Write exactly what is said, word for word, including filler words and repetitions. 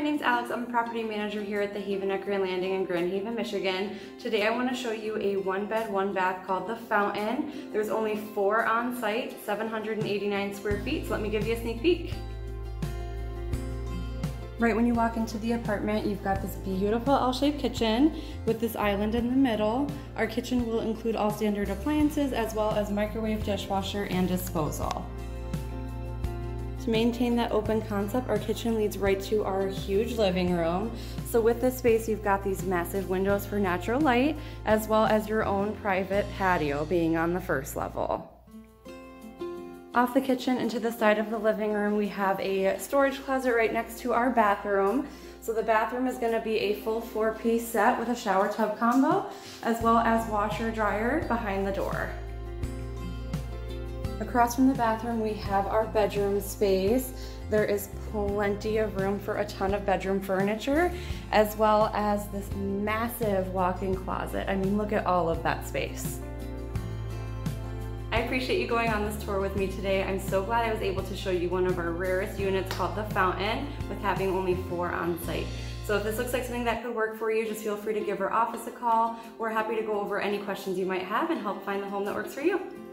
my name's Alex. I'm a property manager here at The Haven at Grand Landing in Grand Haven, Michigan. Today I want to show you a one bed, one bath called The Fountain. There's only four on site, seven hundred eighty-nine square feet, so let me give you a sneak peek. Right when you walk into the apartment, you've got this beautiful L-shaped kitchen with this island in the middle. Our kitchen will include all standard appliances as well as microwave, dishwasher, and disposal. To maintain that open concept, our kitchen leads right to our huge living room. So with this space, you've got these massive windows for natural light as well as your own private patio being on the first level. Off the kitchen into the side of the living room, we have a storage closet right next to our bathroom. So the bathroom is going to be a full four-piece set with a shower tub combo, as well as washer dryer behind the door. Across from the bathroom, we have our bedroom space. There is plenty of room for a ton of bedroom furniture, as well as this massive walk-in closet. I mean, look at all of that space. I appreciate you going on this tour with me today. I'm so glad I was able to show you one of our rarest units called The Fountain with having only four on site. So if this looks like something that could work for you, just feel free to give our office a call. We're happy to go over any questions you might have and help find the home that works for you.